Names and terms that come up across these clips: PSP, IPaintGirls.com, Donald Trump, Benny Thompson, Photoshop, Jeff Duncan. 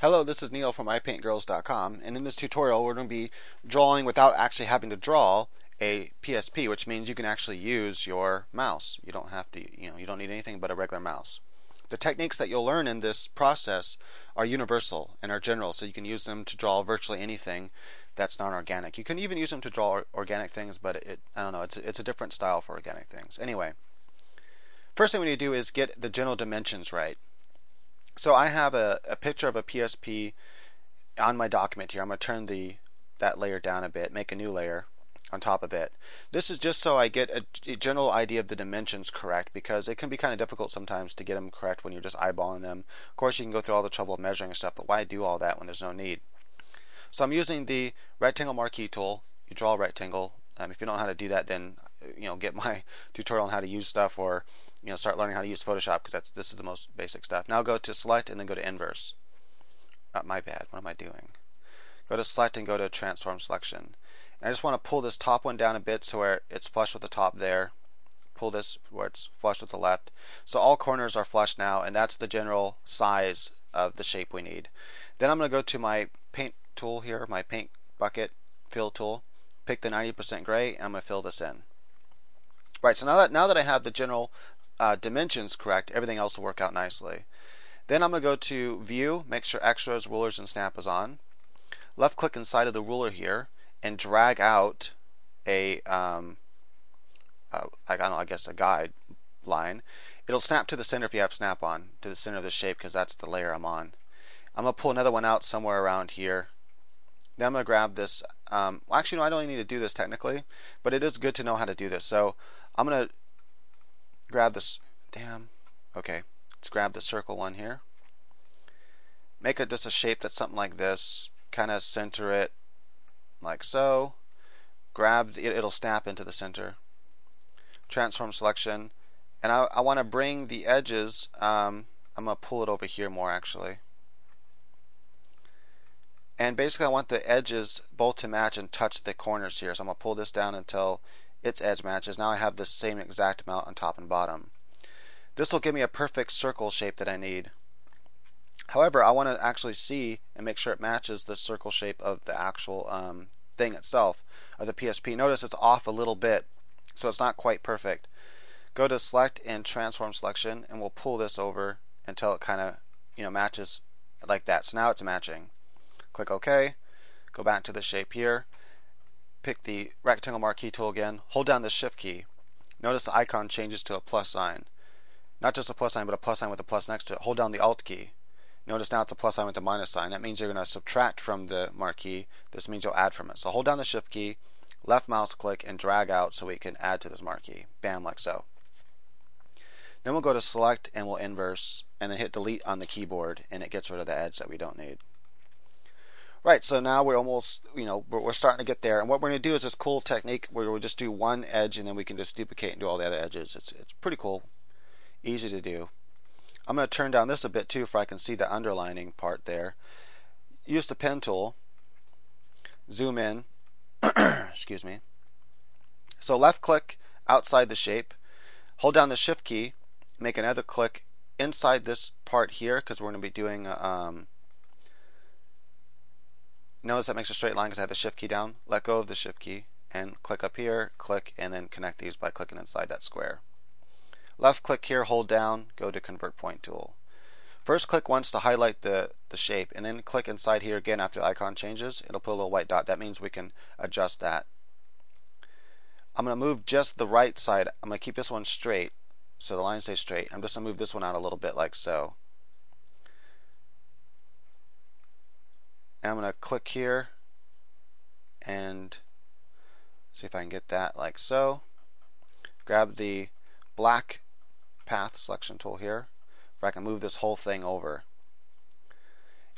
Hello, this is Neil from IPaintGirls.com, and in this tutorial we're going to be drawing without actually having to draw a PSP, which means you can actually use your mouse. You don't have to, you don't need anything but a regular mouse. The techniques that you'll learn in this process are universal and are general, so you can use them to draw virtually anything that's non-organic. You can even use them to draw organic things, but I don't know, it's a different style for organic things. Anyway, first thing we need to do is get the general dimensions right. So I have a picture of a PSP on my document here. I'm going to turn that layer down a bit, make a new layer on top of it. This is just so I get a general idea of the dimensions correct, because it can be kind of difficult sometimes to get them correct when you're just eyeballing them. Of course, you can go through all the trouble of measuring stuff, but why do all that when there's no need? So I'm using the rectangle marquee tool. You draw a rectangle. If you don't know how to do that, then get my tutorial on how to use stuff, or start learning how to use Photoshop, because this is the most basic stuff. Now go to select and then go to inverse. My bad, what am I doing? Go to select and go to transform selection. And I just want to pull this top one down a bit so where it's flush with the top there. Pull this where it's flush with the left. So all corners are flush now, and that's the general size of the shape we need. Then I'm going to go to my paint tool here, my paint bucket fill tool. Pick the 90% gray, and I'm going to fill this in. Right, so now that I have the general dimensions correct, everything else will work out nicely. Then I'm going to go to View, make sure Extras, Rulers, and Snap is on. Left click inside of the ruler here and drag out I don't know, I guess a guide line. It'll snap to the center if you have snap on, to the center of the shape, because that's the layer I'm on. I'm going to pull another one out somewhere around here. Then I'm going to grab this. Actually, no, I don't even need to do this technically, but it is good to know how to do this. So I'm going to grab this. Damn. Okay, let's grab the circle one here. Make it just a shape that's something like this. Kind of center it like so. Grab it, it'll snap into the center. Transform selection. And I want to bring the edges. I'm going to pull it over here more actually. And basically I want the edges both to match and touch the corners here, so I'm going to pull this down until its edge matches. Now I have the same exact amount on top and bottom. This will give me a perfect circle shape that I need. However, I want to actually see and make sure it matches the circle shape of the actual thing itself, of the PSP. Notice it's off a little bit, so it's not quite perfect. Go to Select and Transform Selection, and we'll pull this over until it kind of matches like that. So now it's matching. Click OK, go back to the shape here, pick the rectangle marquee tool again, hold down the shift key. Notice the icon changes to a plus sign. Not just a plus sign, but a plus sign with a plus next to it. Hold down the alt key. Notice now it's a plus sign with a minus sign. That means you're going to subtract from the marquee. This means you'll add from it. So hold down the shift key, left mouse click, and drag out so we can add to this marquee. Bam, like so. Then we'll go to select and we'll inverse, and then hit delete on the keyboard, and it gets rid of the edge that we don't need. Right, so now we're almost, we're starting to get there. And what we're going to do is this cool technique where we'll just do one edge and then we can just duplicate and do all the other edges. It's pretty cool, easy to do. I'm going to turn down this a bit too, for I can see the underlining part there. Use the pen tool, zoom in, excuse me. So left click outside the shape, hold down the shift key, make another click inside this part here, because we're going to be doing notice that makes a straight line because I had the shift key down. Let go of the shift key and click up here, click, and then connect these by clicking inside that square. Left click here, hold down, go to convert point tool. First click once to highlight the shape, and then click inside here again after the icon changes. It'll put a little white dot. That means we can adjust that. I'm going to move just the right side. I'm going to keep this one straight so the line stays straight. I'm just going to move this one out a little bit like so. And I'm going to click here and see if I can get that like so. Grab the black path selection tool here, where I can move this whole thing over.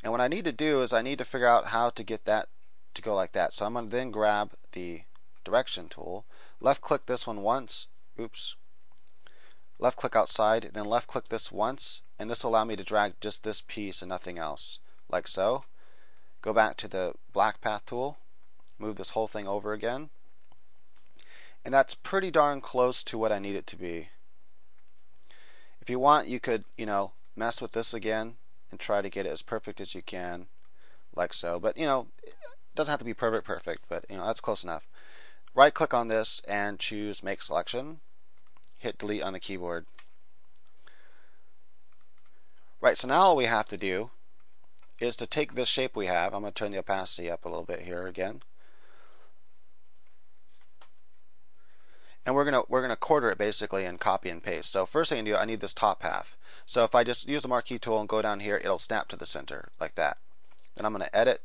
And what I need to do is I need to figure out how to get that to go like that. So I'm going to then grab the direction tool, left click this one once, oops, left click outside, and then left click this once, and this will allow me to drag just this piece and nothing else, like so. Go back to the black path tool, move this whole thing over again, and that's pretty darn close to what I need it to be. If you want, you could mess with this again and try to get it as perfect as you can, like so. But you know, it doesn't have to be perfect, but you know, that's close enough. Right click on this and choose Make Selection. Hit delete on the keyboard. Right, so now all we have to do is to take this shape we have. I'm going to turn the opacity up a little bit here again. And we're gonna quarter it basically and copy and paste. So first thing I do, I need this top half. So if I just use the marquee tool and go down here, it'll snap to the center like that. Then I'm gonna edit,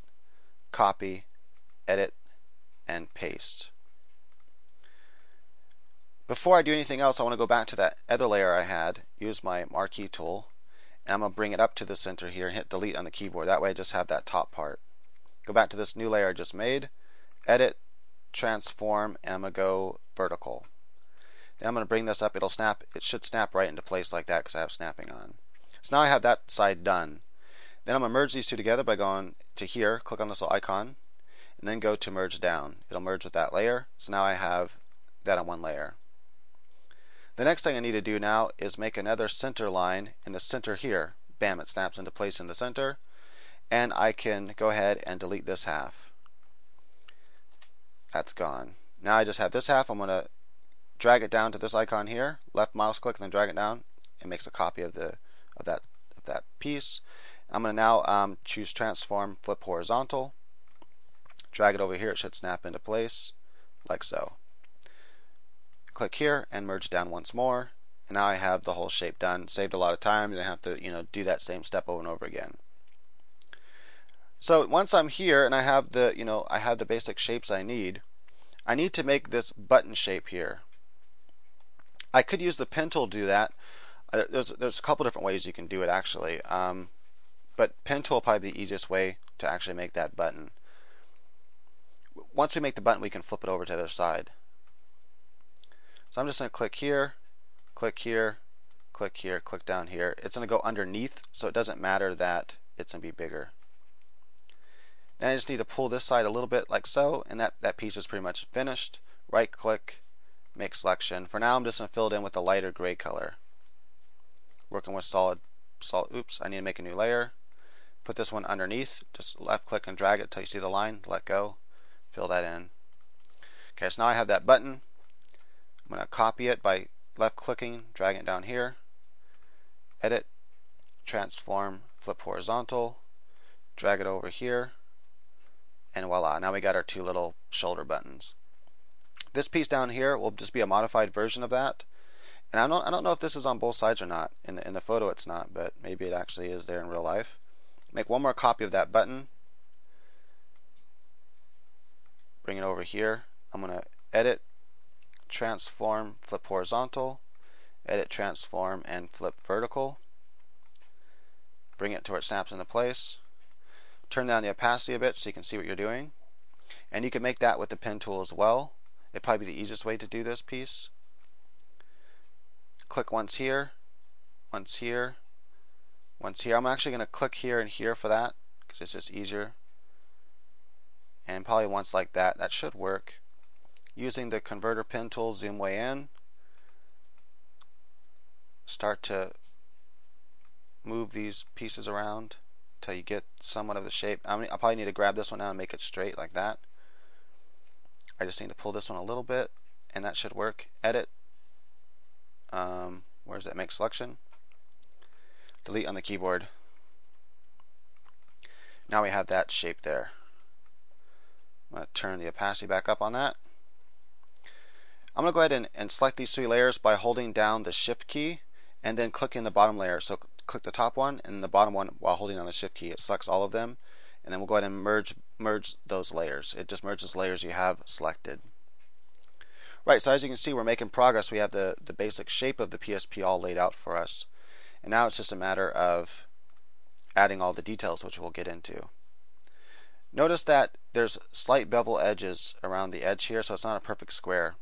copy, edit, and paste. Before I do anything else, I want to go back to that other layer I had, use my marquee tool, and I'm gonna bring it up to the center here and hit delete on the keyboard. That way I just have that top part. Go back to this new layer I just made, edit, transform, and I'm gonna go vertical. Now I'm going to bring this up. It'll snap. It should snap right into place like that because I have snapping on. So now I have that side done. Then I'm going to merge these two together by going to here, click on this little icon, and then go to merge down. It'll merge with that layer. So now I have that on one layer. The next thing I need to do now is make another center line in the center here. Bam, it snaps into place in the center. And I can go ahead and delete this half. That's gone. Now I just have this half. I'm going to drag it down to this icon here, left mouse click, and then drag it down. It makes a copy of the of that piece. I'm going to now choose transform, flip horizontal, drag it over here. It should snap into place, like so. Click here and merge down once more, and now I have the whole shape done. Saved a lot of time. You don't have to do that same step over and over again. So once I'm here and I have the I have the basic shapes I need. I need to make this button shape here. I could use the pen tool to do that. There's a couple different ways you can do it actually, but pen tool will probably be the easiest way to actually make that button. Once we make the button, we can flip it over to the other side. So I'm just going to click here, click here, click here, click down here. It's going to go underneath, so it doesn't matter that it's going to be bigger. And I just need to pull this side a little bit like so, and that piece is pretty much finished. Right click, make selection. For now I'm just going to fill it in with a lighter gray color. Working with solid, oops, I need to make a new layer. Put this one underneath, just left click and drag it until you see the line, let go, fill that in. Okay, so now I have that button. I'm going to copy it by left clicking, drag it down here, edit, transform, flip horizontal, drag it over here. And voila, now we got our two little shoulder buttons. This piece down here will just be a modified version of that. And I don't know if this is on both sides or not. In the photo it's not, but maybe it actually is there in real life. Make one more copy of that button. Bring it over here. I'm going to edit, transform, flip horizontal, edit, transform, and flip vertical. Bring it to where it snaps into place. Turn down the opacity a bit so you can see what you're doing. And you can make that with the pen tool as well. It'd probably be the easiest way to do this piece. Click once here, once here, once here. I'm actually going to click here and here for that because it's just easier. And probably once like that. That should work. Using the converter pen tool, zoom way in. Start to move these pieces around till you get somewhat of the shape. I probably need to grab this one now and make it straight like that. I just need to pull this one a little bit and that should work. Edit, where's that, make selection, delete on the keyboard. Now we have that shape there. I'm going to turn the opacity back up on that. I'm going to go ahead and select these three layers by holding down the shift key and then clicking the bottom layer. So click the top one and the bottom one while holding on the shift key. It selects all of them, and then we'll go ahead and merge those layers. It just merges layers you have selected. Right, so as you can see, we're making progress. We have the basic shape of the PSP all laid out for us, and now it's just a matter of adding all the details, which we'll get into. Notice that there's slight bevel edges around the edge here, so it's not a perfect square,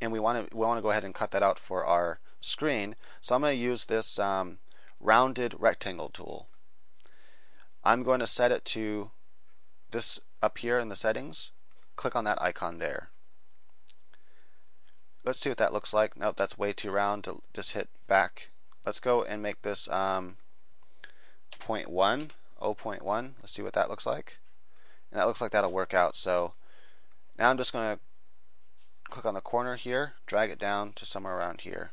and we want to go ahead and cut that out for our screen. So I'm going to use this rounded rectangle tool. I'm going to set it to this up here in the settings. Click on that icon there. Let's see what that looks like. Nope, that's way too round. Just hit back. Let's go and make this 0.1. Let's see what that looks like. And that looks like that'll work out. So now I'm just going to click on the corner here, drag it down to somewhere around here,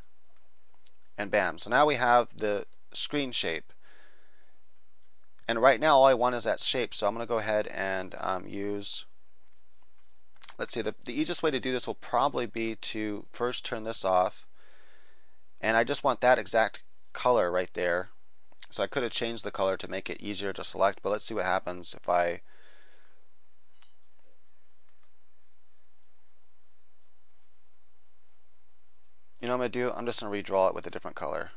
and bam. So now we have the screen shape. And right now all I want is that shape, so I'm going to go ahead and use, let's see, the easiest way to do this will probably be to first turn this off, and I just want that exact color right there. So I could have changed the color to make it easier to select, but let's see what happens if I I'm just going to redraw it with a different color,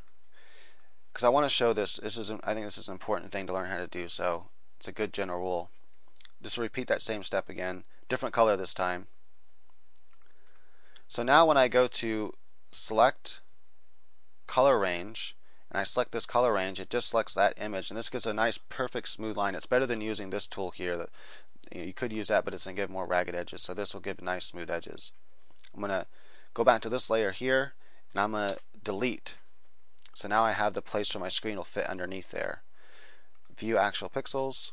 because I want to show this. I think this is an important thing to learn how to do, so it's a good general rule. Just repeat that same step again, different color this time. So now when I go to select color range, and I select this color range, it just selects that image, and this gives a nice perfect smooth line. It's better than using this tool here. That, you could use that, but it's going to give more ragged edges, so this will give nice smooth edges. I'm going to go back to this layer here, and I'm going to delete. So now I have the place where my screen will fit underneath there. View actual pixels.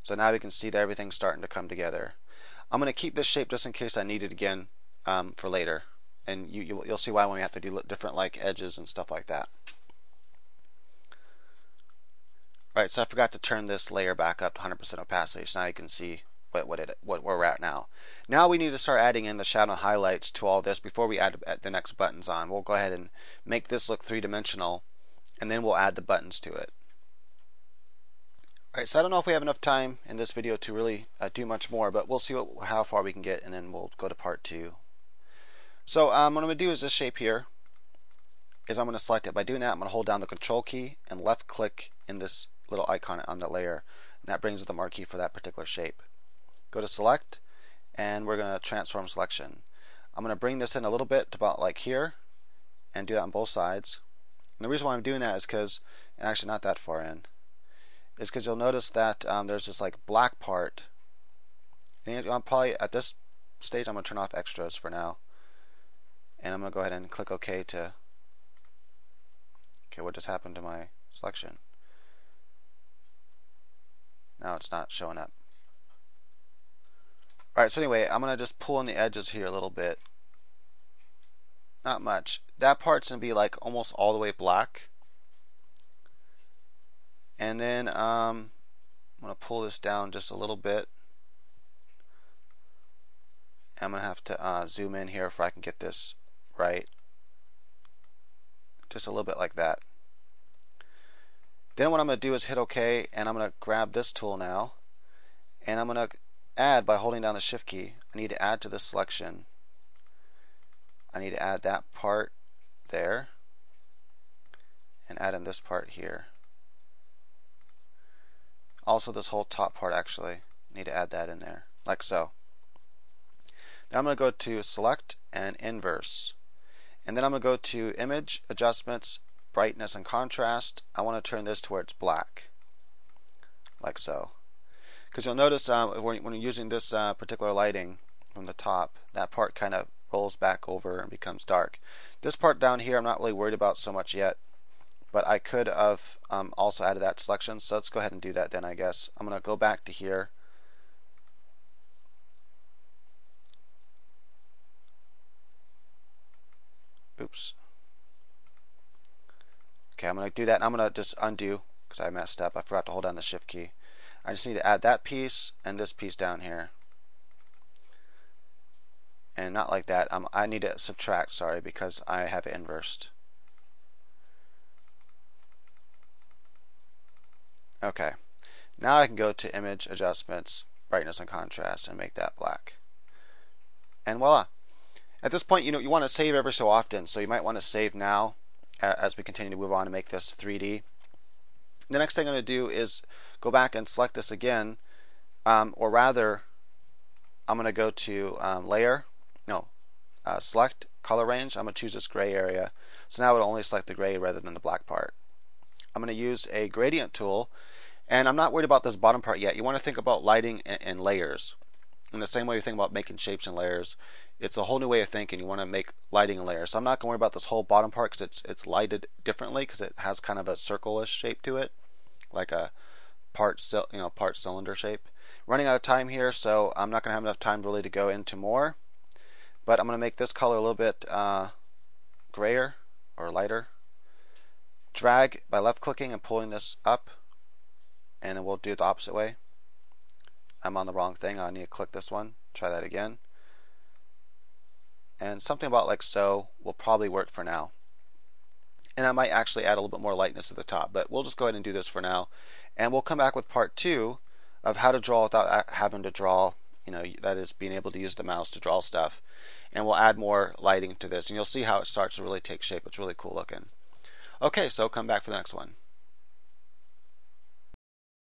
So now we can see that everything's starting to come together. I'm going to keep this shape just in case I need it again for later. And you'll see why when we have to do different like edges and stuff like that. Alright, so I forgot to turn this layer back up to 100% opacity, so now you can see where we're at now. Now we need to start adding in the shadow highlights to all this before we add the next buttons on. We'll go ahead and make this look three-dimensional, and then we'll add the buttons to it. Alright, so I don't know if we have enough time in this video to really do much more, but we'll see how far we can get, and then we'll go to part 2. So what I'm going to do is this shape here, is I'm going to select it. By doing that, I'm going to hold down the Control key and left click in this little icon on the layer, and that brings the marquee for that particular shape. Go to select, and we're going to transform selection. I'm going to bring this in a little bit to about like here, and do that on both sides. And the reason why I'm doing that is because, and actually not that far in, is because you'll notice that there's this like black part. And I'm probably at this stage, I'm going to turn off extras for now, and I'm going to go ahead and click OK to. Okay, what just happened to my selection? Now it's not showing up. Alright, so anyway, I'm going to just pull on the edges here a little bit. Not much. That part's going to be like almost all the way black. And then I'm going to pull this down just a little bit. I'm going to have to zoom in here if I can get this right. Just a little bit like that. Then what I'm going to do is hit OK, and I'm going to grab this tool now, and I'm going to add by holding down the shift key. I need to add to this selection. I need to add that part there and add in this part here. Also this whole top part, actually. I need to add that in there, like so. Now I'm going to go to select and inverse. And then I'm going to go to image, adjustments, brightness and contrast. I want to turn this towards black, like so. Because you'll notice when you're using this particular lighting from the top, that part kind of rolls back over and becomes dark. This part down here I'm not really worried about so much yet, but I could have also added that selection, so let's go ahead and do that then, I guess. I'm going to go back to here. Oops. Okay, I'm going to do that, and I'm going to just undo because I messed up. I forgot to hold down the shift key. I just need to add that piece and this piece down here. And not like that. I need to subtract, sorry, because I have inversed. Okay. Now I can go to image, adjustments, brightness and contrast, and make that black. And voila. At this point, you want to save every so often, so you might want to save now as we continue to move on and make this 3D. The next thing I'm going to do is go back and select this again, or rather, I'm going to go to select color range. I'm going to choose this gray area. So now it'll only select the gray rather than the black part. I'm going to use a gradient tool, and I'm not worried about this bottom part yet. You want to think about lighting and layers. In the same way you think about making shapes and layers, it's a whole new way of thinking. You want to make lighting and layers. So I'm not going to worry about this whole bottom part because it's lighted differently because it has kind of a circle-ish shape to it. like a part cylinder shape. Running out of time here, so I'm not going to have enough time really to go into more. But I'm going to make this color a little bit grayer or lighter. Drag by left clicking and pulling this up, and then we'll do it the opposite way. I'm on the wrong thing. I need to click this one. Try that again. And something about like so will probably work for now. And I might actually add a little bit more lightness at the top, but we'll just go ahead and do this for now. And we'll come back with part 2 of how to draw without having to draw, you know, that is being able to use the mouse to draw stuff. And we'll add more lighting to this, and you'll see how it starts to really take shape. It's really cool looking. Okay, so come back for the next one.